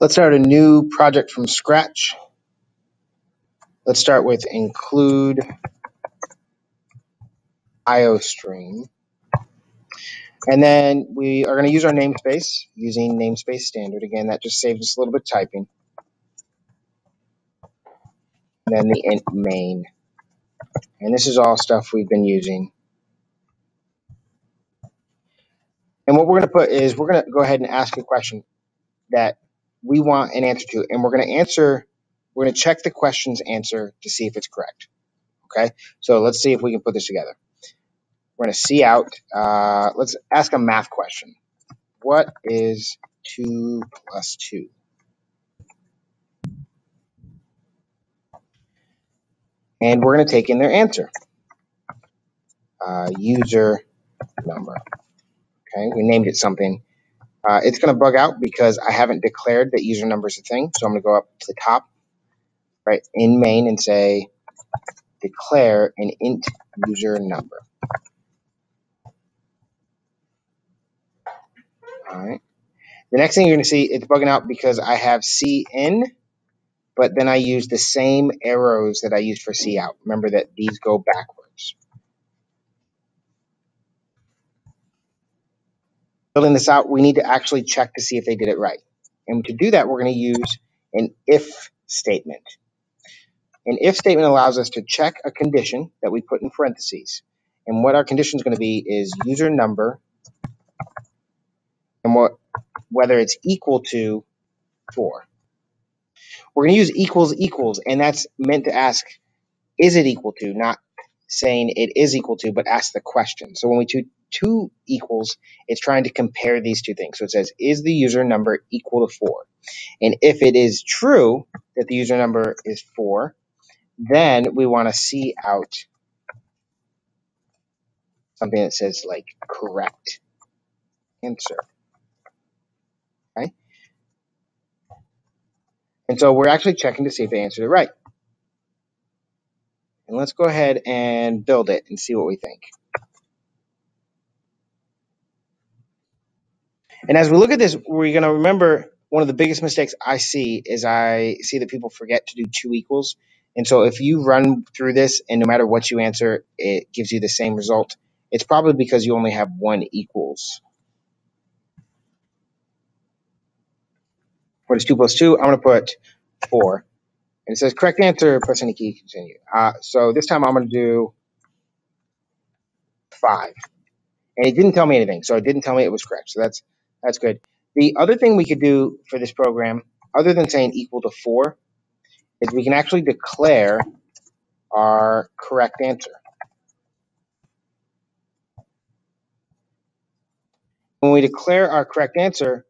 Let's start a new project from scratch. Let's start with include IOStream. And then we are going to use our namespace using namespace standard. Again, that just saves us a little bit of typing. And then the int main. And this is all stuff we've been using. And what we're going to put is we're going to go ahead and ask a question that we want an answer to. And we're going to check the question's answer to see if it's correct. Okay, so let's see if we can put this together. We're going to see out, let's ask a math question. What is 2 plus 2? And we're going to take in their answer. User number. Okay, we named it something. It's going to bug out because I haven't declared that user number is a thing. So I'm going to go up to the top, right in main, and say declare an int user number. All right. The next thing you're going to see, it's bugging out because I have cin, but then I use the same arrows that I used for cout. Remember that these go backwards. Building this out, we need to actually check to see if they did it right. And to do that, we're going to use an if statement. An if statement allows us to check a condition that we put in parentheses. And what our condition is going to be is user number, and whether it's equal to 4. We're going to use ==, and that's meant to ask, is it equal to, not saying it is equal to, but ask the question. So when we do two equals, it's trying to compare these two things. So it says, is the user number equal to 4? And if it is true that the user number is 4, then we want to see out something that says, like, correct answer. Okay? And so we're actually checking to see if they answered it right. And let's go ahead and build it and see what we think. And as we look at this, we're going to remember one of the biggest mistakes I see is I see that people forget to do 2 equals. And so if you run through this and no matter what you answer, it gives you the same result, it's probably because you only have 1 equals. What is 2 plus 2? I'm going to put 4. And it says correct answer, press any key, continue. So this time I'm going to do 5. And it didn't tell me anything, so it didn't tell me it was correct. So that's good. The other thing we could do for this program, other than saying equal to 4, is we can actually declare our correct answer. When we declare our correct answer,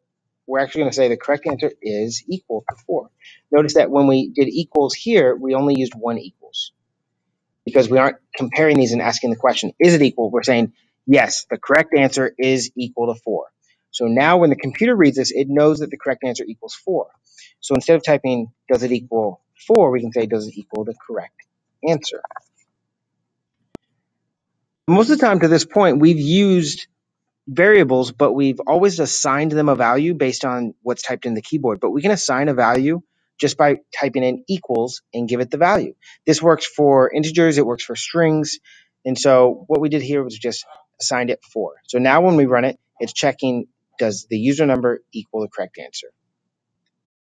we're actually going to say the correct answer is equal to 4. Notice that when we did equals here, we only used 1 equals because we aren't comparing these and asking the question, is it equal? We're saying, yes, the correct answer is equal to 4. So now when the computer reads this, it knows that the correct answer equals 4. So instead of typing, does it equal 4, we can say, does it equal the correct answer? Most of the time to this point, we've used variables, but we've always assigned them a value based on what's typed in the keyboard. But we can assign a value just by typing in equals and give it the value. This works for integers. It works for strings. And so what we did here was just assigned it 4. So now when we run it, it's checking, does the user number equal the correct answer?